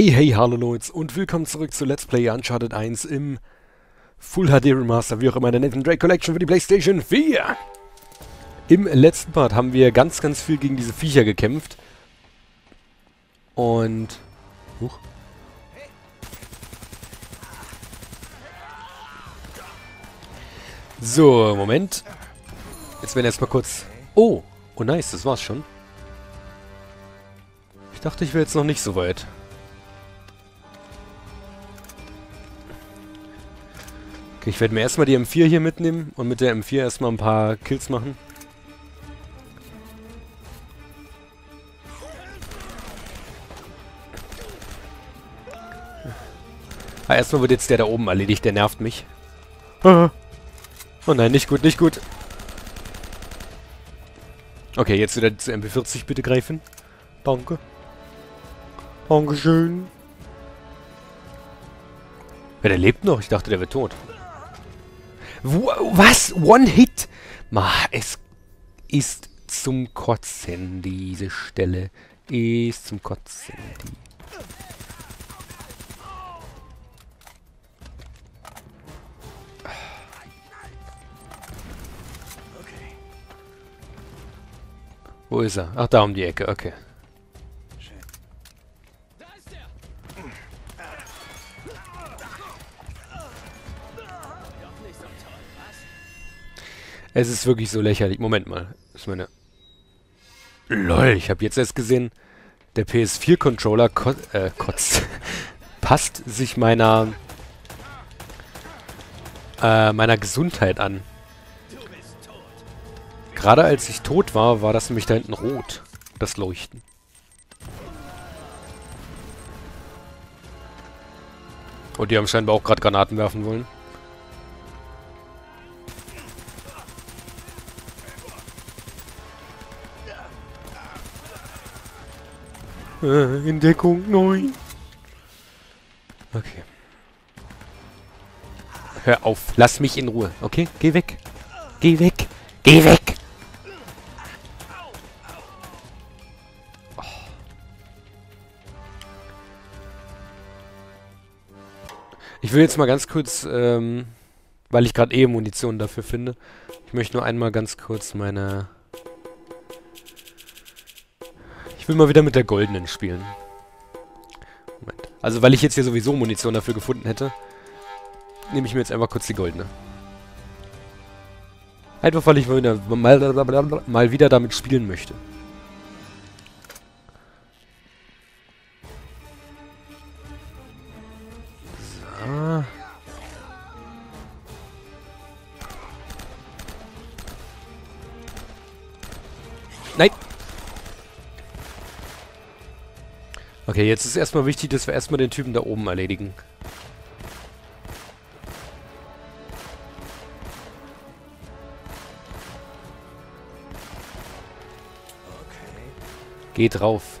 Hey, hey, hallo Leute und willkommen zurück zu Let's Play Uncharted 1 im Full HD Remaster, wie auch immer, der Nathan Drake Collection für die PlayStation 4. Im letzten Part haben wir ganz viel gegen diese Viecher gekämpft. Und... Huch. So, Moment. Jetzt werden wir erstmal kurz... Oh, oh nice, das war's schon. Ich dachte, ich wäre jetzt noch nicht so weit. Okay, ich werde mir erstmal die M4 hier mitnehmen und mit der M4 erstmal ein paar Kills machen. Ah, erstmal wird jetzt der da oben erledigt, der nervt mich. Oh nein, nicht gut, nicht gut. Okay, jetzt wieder zu MP40 bitte greifen. Danke. Dankeschön. Ja, der lebt noch. Ich dachte, der wäre tot. Was? One Hit? Es ist zum Kotzen, diese Stelle. Ist zum Kotzen. Wo ist er? Ach, da um die Ecke. Okay. Es ist wirklich so lächerlich. Moment mal. Ich meine... LOL, ich habe jetzt erst gesehen, der PS4-Controller kotzt. Passt sich meiner... meiner Gesundheit an. Gerade als ich tot war, war das nämlich da hinten rot. Das Leuchten. Und die haben scheinbar auch gerade Granaten werfen wollen. In Deckung, nein. Okay. Hör auf, lass mich in Ruhe, okay? Geh weg. Geh weg. Geh weg. Oh. Ich will jetzt mal ganz kurz, weil ich gerade eh Munition dafür finde, ich möchte nur einmal ganz kurz meine... Ich will mal wieder mit der goldenen spielen. Moment. Also, weil ich jetzt hier sowieso Munition dafür gefunden hätte, nehme ich mir jetzt einfach kurz die goldene. Einfach, weil ich mal wieder damit spielen möchte. So. Nein! Okay, jetzt ist erstmal wichtig, dass wir erstmal den Typen da oben erledigen. Okay. Geh drauf.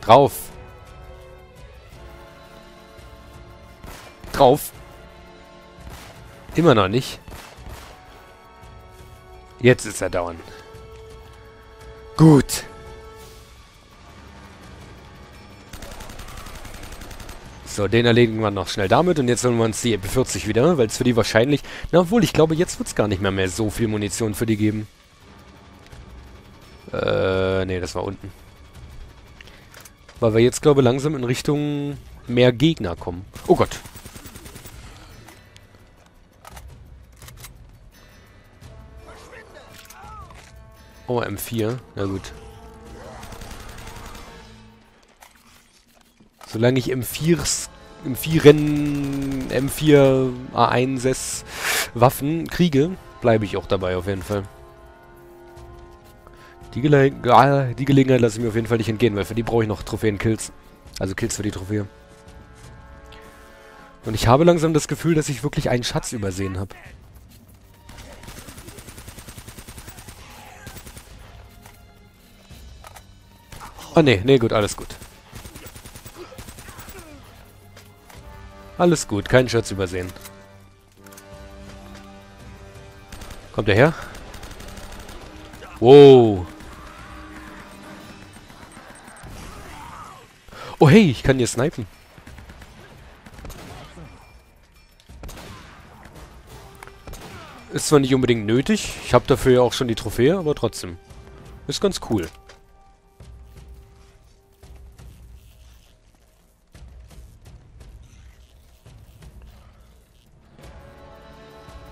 Drauf. Drauf. Immer noch nicht. Jetzt ist er down. Gut. So, den erledigen wir noch schnell damit und jetzt holen wir uns die EP40 wieder, weil es für die wahrscheinlich... Na, obwohl, ich glaube, jetzt wird es gar nicht mehr so viel Munition für die geben. Nee, das war unten. Weil wir jetzt, glaube ich, langsam in Richtung mehr Gegner kommen. Oh Gott. Oh, M4. Na gut. Solange ich M4 A1S Waffen kriege, bleibe ich auch dabei auf jeden Fall. Die Gelegenheit lasse ich mir auf jeden Fall nicht entgehen, weil für die brauche ich noch Trophäen-Kills. Also Kills für die Trophäe. Und ich habe langsam das Gefühl, dass ich wirklich einen Schatz übersehen habe. Oh ne, ne, gut, alles gut. Alles gut, keinen Schatz übersehen. Kommt er her? Wow. Oh hey, ich kann hier snipen. Ist zwar nicht unbedingt nötig, ich habe dafür ja auch schon die Trophäe, aber trotzdem. Ist ganz cool.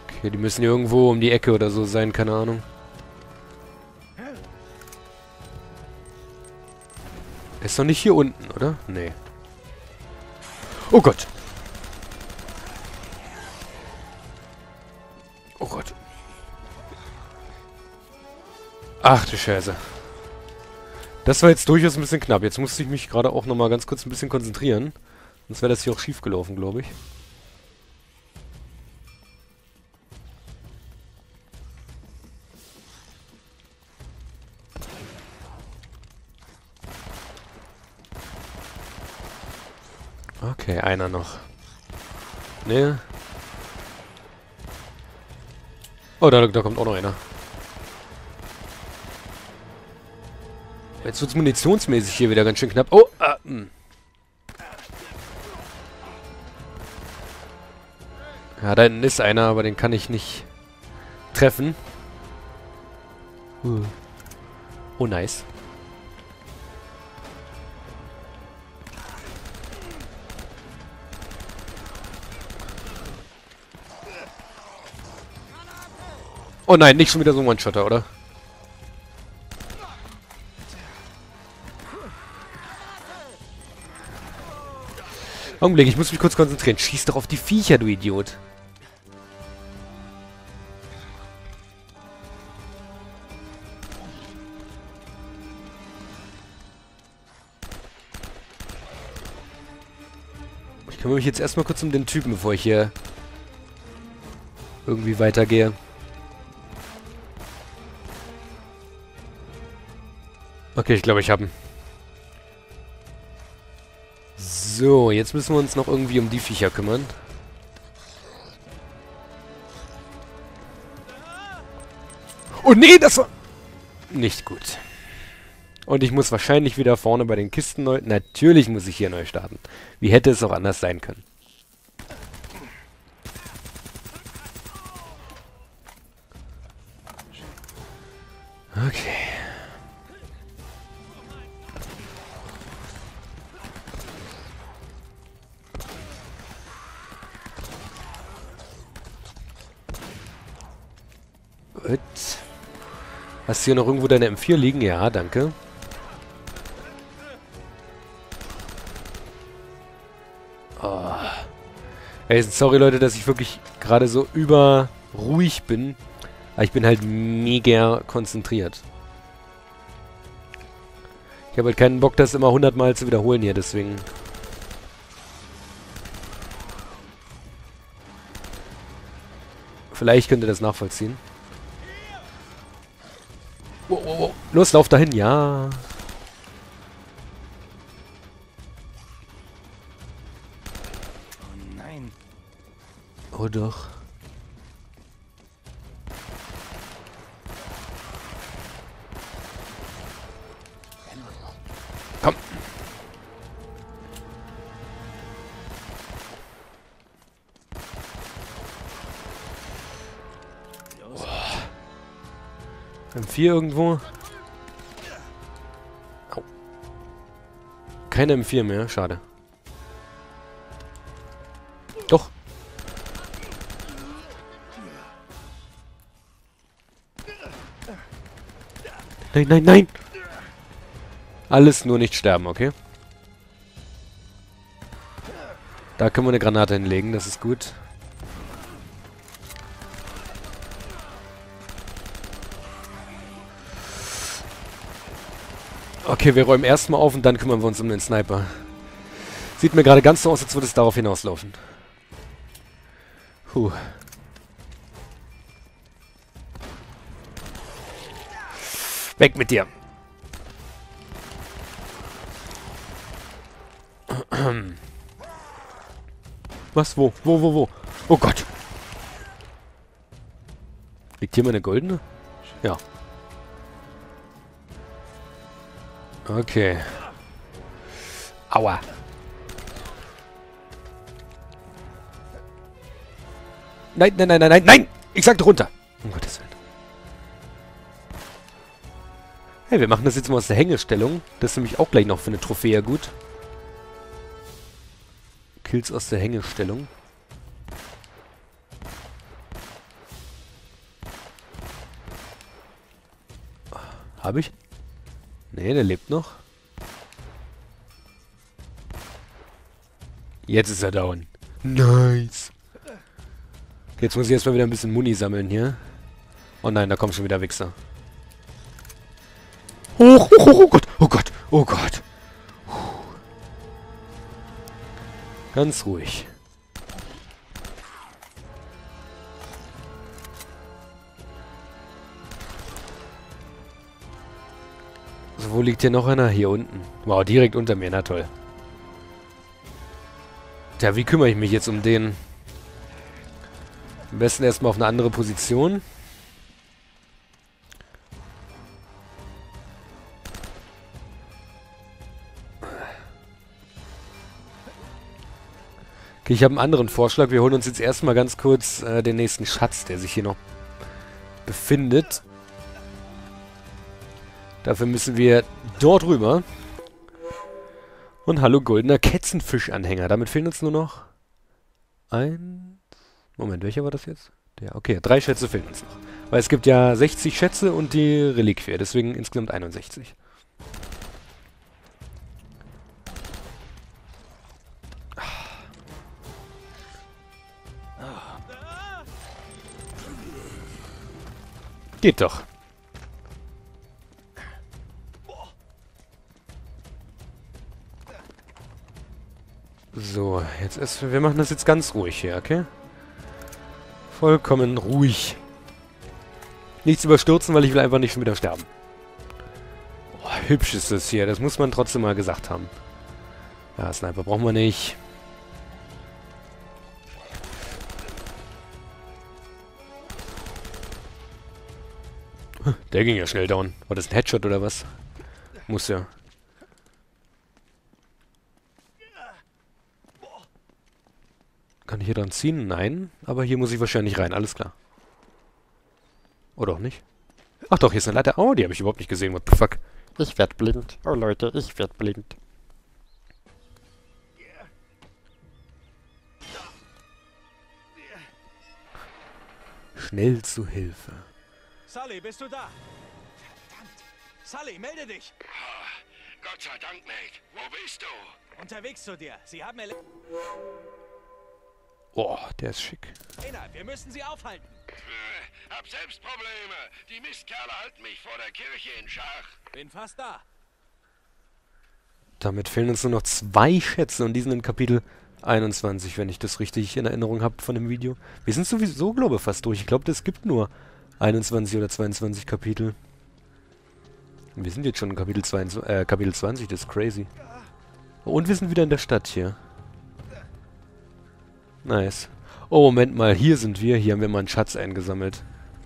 Okay, die müssen irgendwo um die Ecke oder so sein, keine Ahnung. Ist doch nicht hier unten, oder? Nee. Oh Gott. Oh Gott. Ach du Scheiße. Das war jetzt durchaus ein bisschen knapp. Jetzt musste ich mich gerade auch nochmal ganz kurz ein bisschen konzentrieren. Sonst wäre das hier auch schief gelaufen, glaube ich. Okay, einer noch. Nee. Oh, da kommt auch noch einer. Jetzt wird's munitionsmäßig hier wieder ganz schön knapp. Oh! Ja, da hinten ist einer, aber den kann ich nicht treffen. Oh, nice. Oh nein, nicht schon wieder so ein One-Shotter, oder? Augenblick, ich muss mich kurz konzentrieren. Schieß doch auf die Viecher, du Idiot. Ich kümmere mich jetzt erstmal kurz um den Typen, bevor ich hier irgendwie weitergehe. Okay, ich glaube, ich habe ihn. So, jetzt müssen wir uns noch irgendwie um die Viecher kümmern. Oh nee, das war... nicht gut. Und ich muss wahrscheinlich wieder vorne bei den Kisten neu... Natürlich muss ich hier neu starten. Wie hätte es auch anders sein können? Okay. Hast du hier noch irgendwo deine M4 liegen? Ja, danke. Oh. Ey, sorry Leute, dass ich wirklich gerade so überruhig bin. Aber ich bin halt mega konzentriert. Ich habe halt keinen Bock, das immer 100 Mal zu wiederholen hier, deswegen... Vielleicht könnt ihr das nachvollziehen. Oh, oh, oh. Los, lauf dahin, ja. Oh nein. Oh doch. Komm. M4 irgendwo. Au. Keine M4 mehr, schade. Doch. Nein, nein, nein. Alles nur nicht sterben, okay? Da können wir eine Granate hinlegen, das ist gut. Okay, wir räumen erstmal auf und dann kümmern wir uns um den Sniper. Sieht mir gerade ganz so aus, als würde es darauf hinauslaufen. Puh. Weg mit dir. Was? Wo? Wo? Wo? Wo? Oh Gott. Liegt hier meine goldene? Ja. Okay. Aua. Nein, nein, nein, nein, nein, nein! Ich sagte runter. Um Gottes Willen. Hey, wir machen das jetzt mal aus der Hängestellung. Das ist nämlich auch gleich noch für eine Trophäe gut. Kills aus der Hängestellung. Habe ich? Nee, der lebt noch. Jetzt ist er down. Nice. Jetzt muss ich erstmal wieder ein bisschen Muni sammeln hier. Oh nein, da kommt schon wieder Wichser. Oh, oh, oh, oh Gott, oh Gott, oh Gott. Ganz ruhig. So, wo liegt hier noch einer? Hier unten. Wow, direkt unter mir, na toll. Tja, wie kümmere ich mich jetzt um den? Am besten erstmal auf eine andere Position. Okay, ich habe einen anderen Vorschlag. Wir holen uns jetzt erstmal ganz kurz den nächsten Schatz, der sich hier noch befindet. Dafür müssen wir dort rüber. Und hallo, goldener Ketzenfischanhänger. Damit fehlen uns nur noch ein... Moment, welcher war das jetzt? Der, okay, 3 Schätze fehlen uns noch. Weil es gibt ja 60 Schätze und die Reliquie, deswegen insgesamt 61. Geht doch. So, jetzt ist... Wir machen das jetzt ganz ruhig hier, okay? Vollkommen ruhig. Nichts überstürzen, weil ich will einfach nicht schon wieder sterben. Oh, hübsch ist das hier. Das muss man trotzdem mal gesagt haben. Ja, Sniper brauchen wir nicht. Der ging ja schnell down. War das ein Headshot oder was? Muss ja. Kann ich hier dran ziehen? Nein. Aber hier muss ich wahrscheinlich rein. Alles klar. Oder auch nicht. Ach doch, hier ist eine Leiter. Oh, die habe ich überhaupt nicht gesehen. What the fuck? Ich werd blind. Oh Leute, ich werd blind. Schnell zu Hilfe. Sally, bist du da? Verdammt. Sally, melde dich. Oh, Gott sei Dank, Nate. Wo bist du? Unterwegs zu dir. Sie haben... Boah, der ist schick. Inhalt, wir müssen sie aufhalten. Hab selbst Probleme. Die Mistkerle halten mich vor der Kirche in Schach. Bin fast da. Damit fehlen uns nur noch 2 Schätze und die sind in Kapitel 21, wenn ich das richtig in Erinnerung habe von dem Video. Wir sind sowieso, glaube ich, fast durch. Ich glaube, es gibt nur 21 oder 22 Kapitel. Und wir sind jetzt schon in Kapitel 22, Kapitel 20, das ist crazy. Und wir sind wieder in der Stadt hier. Nice. Oh, Moment mal, hier sind wir. Hier haben wir mal einen Schatz eingesammelt.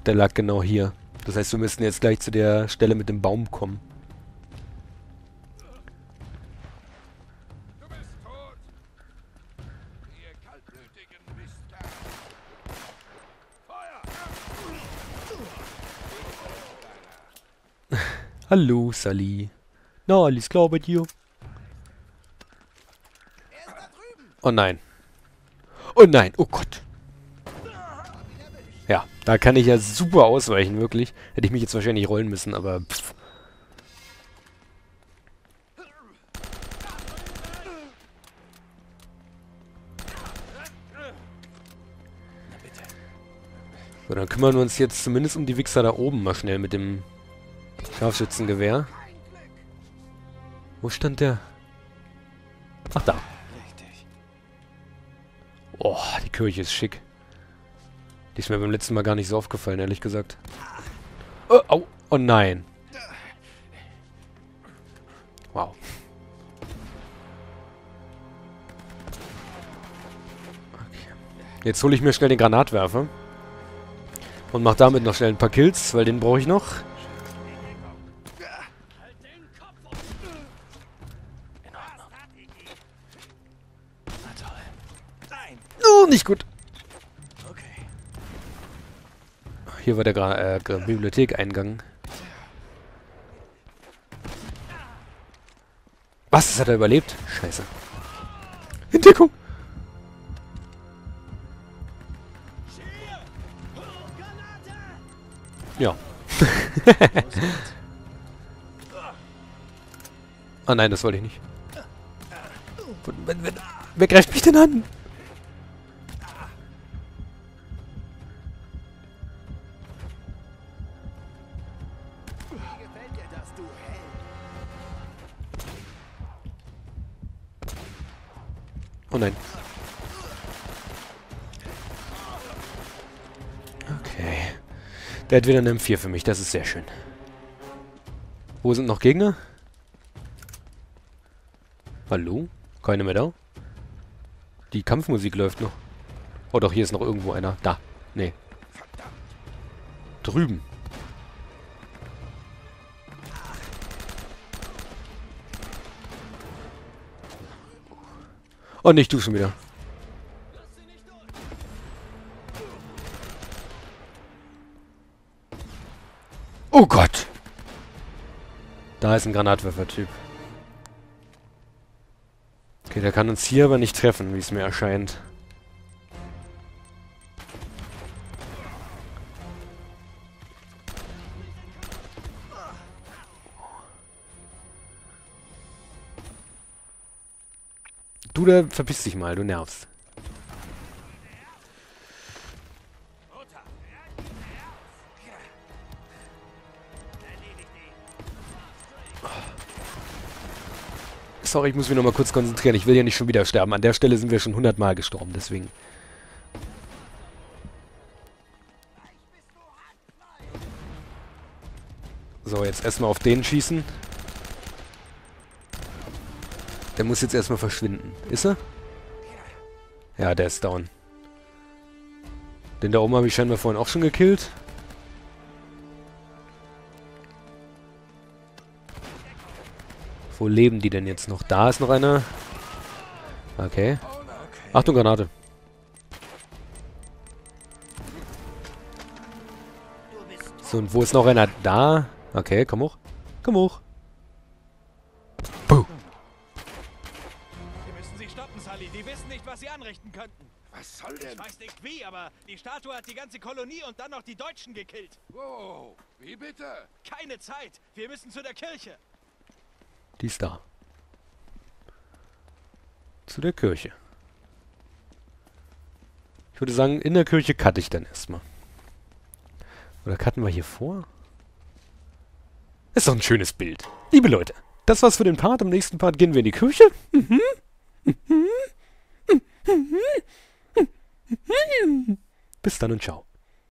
Der lag genau hier. Das heißt, wir müssen jetzt gleich zu der Stelle mit dem Baum kommen. Du bist tot. Ihr kaltblütigen Mistkerl. Feuer! Hallo, Sally. Na, alles klar bei dir? Er ist da drüben. Oh nein. Oh nein, oh Gott. Ja, da kann ich ja super ausweichen, wirklich. Hätte ich mich jetzt wahrscheinlich rollen müssen, aber... Pff. So, dann kümmern wir uns jetzt zumindest um die Wichser da oben mal schnell mit dem Scharfschützengewehr. Wo stand der? Ach, da. Oh, die Kirche ist schick. Die ist mir beim letzten Mal gar nicht so aufgefallen, ehrlich gesagt. Oh, oh, oh nein. Wow. Okay. Jetzt hole ich mir schnell den Granatwerfer. Und mache damit noch schnell ein paar Kills, weil den brauche ich noch. Nicht gut. Okay. Hier war der Bibliothekeingang. Was? Das hat er überlebt? Scheiße. Entdeckung! Ja. Ah nein, das wollte ich nicht. Wer greift mich denn an? Oh nein. Okay. Der hat wieder eine M4 für mich, das ist sehr schön. Wo sind noch Gegner? Hallo? Keine mehr da? Die Kampfmusik läuft noch. Oh doch, hier ist noch irgendwo einer. Da. Nee. Drüben. Oh, nicht du schon wieder. Oh Gott! Da ist ein Granatwerfer-Typ. Okay, der kann uns hier aber nicht treffen, wie es mir erscheint. Du, da verpiss dich mal, du nervst. Sorry, ich muss mich nochmal kurz konzentrieren. Ich will ja nicht schon wieder sterben. An der Stelle sind wir schon 100-mal gestorben, deswegen. So, jetzt erstmal auf den schießen. Der muss jetzt erstmal verschwinden. Ist er? Ja, der ist down. Den da oben habe ich scheinbar vorhin auch schon gekillt. Wo leben die denn jetzt noch? Da ist noch einer. Okay. Achtung, Granate. So, und wo ist noch einer? Da. Okay, komm hoch. Komm hoch. Die wissen nicht, was sie anrichten könnten. Was soll denn? Ich weiß nicht wie, aber die Statue hat die ganze Kolonie und dann noch die Deutschen gekillt. Wow, wie bitte? Keine Zeit, wir müssen zu der Kirche. Die ist da. Zu der Kirche. Ich würde sagen, in der Kirche cutte ich dann erstmal. Oder cutten wir hier vor? Ist doch ein schönes Bild. Liebe Leute, das war's für den Part. Im nächsten Part gehen wir in die Kirche. Mhm. Bis dann und ciao.